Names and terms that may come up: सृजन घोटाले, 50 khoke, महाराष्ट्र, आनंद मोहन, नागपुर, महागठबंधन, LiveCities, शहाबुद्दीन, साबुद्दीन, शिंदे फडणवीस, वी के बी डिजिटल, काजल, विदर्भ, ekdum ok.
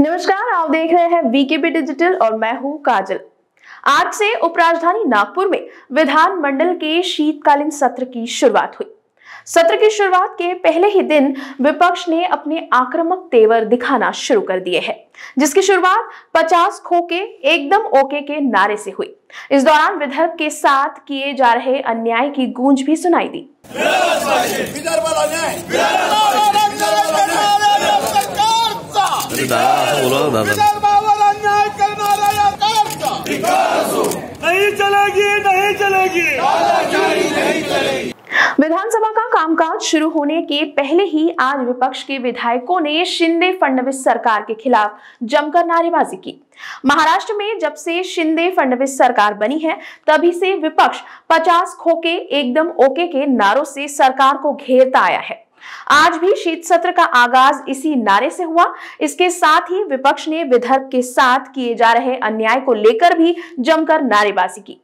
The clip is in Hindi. नमस्कार, आप देख रहे हैं वी के बी डिजिटल और मैं हूं काजल। आज से उपराजधानी नागपुर में विधानमंडल के शीतकालीन सत्र की शुरुआत हुई। सत्र की शुरुआत के पहले ही दिन विपक्ष ने अपने आक्रामक तेवर दिखाना शुरू कर दिए हैं, जिसकी शुरुआत 50 खोके एकदम ओके के नारे से हुई। इस दौरान विदर्भ के साथ किए जा रहे अन्याय की गूंज भी सुनाई दी। नहीं चलेगी। विधानसभा का कामकाज शुरू होने के पहले ही आज विपक्ष के विधायकों ने शिंदे फडणवीस सरकार के खिलाफ जमकर नारेबाजी की। महाराष्ट्र में जब से शिंदे फडणवीस सरकार बनी है, तभी से विपक्ष 50 खोके एकदम ओके के नारों से सरकार को घेरता आया है। आज भी शीत सत्र का आगाज इसी नारे से हुआ। इसके साथ ही विपक्ष ने विदर्भ के साथ किए जा रहे अन्याय को लेकर भी जमकर नारेबाजी की।